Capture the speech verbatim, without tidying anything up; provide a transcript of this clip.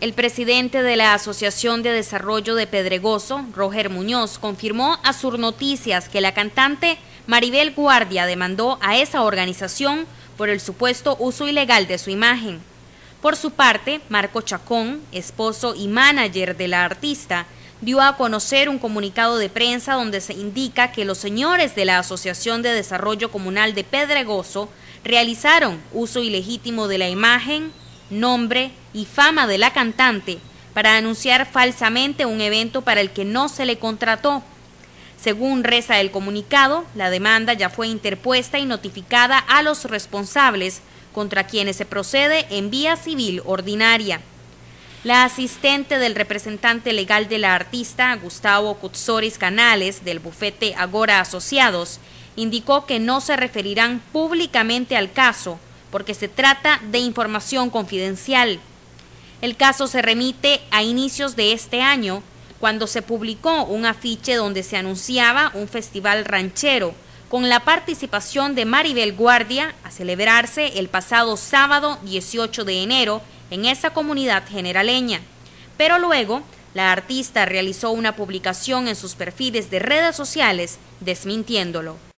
El presidente de la Asociación de Desarrollo de Pedregoso, Roger Muñoz, confirmó a Sur Noticias que la cantante Maribel Guardia demandó a esa organización por el supuesto uso ilegal de su imagen. Por su parte, Marco Chacón, esposo y manager de la artista, dio a conocer un comunicado de prensa donde se indica que los señores de la Asociación de Desarrollo Comunal de Pedregoso realizaron uso ilegítimo de la imagen, nombre y fama de la cantante para anunciar falsamente un evento para el que no se le contrató. Según reza el comunicado, la demanda ya fue interpuesta y notificada a los responsables, contra quienes se procede en vía civil ordinaria. La asistente del representante legal de la artista, Gustavo Cutzoris Canales, del bufete Agora Asociados, indicó que no se referirán públicamente al caso porque se trata de información confidencial. El caso se remite a inicios de este año, cuando se publicó un afiche donde se anunciaba un festival ranchero con la participación de Maribel Guardia a celebrarse el pasado sábado dieciocho de enero en esa comunidad generaleña. Pero luego, la artista realizó una publicación en sus perfiles de redes sociales desmintiéndolo.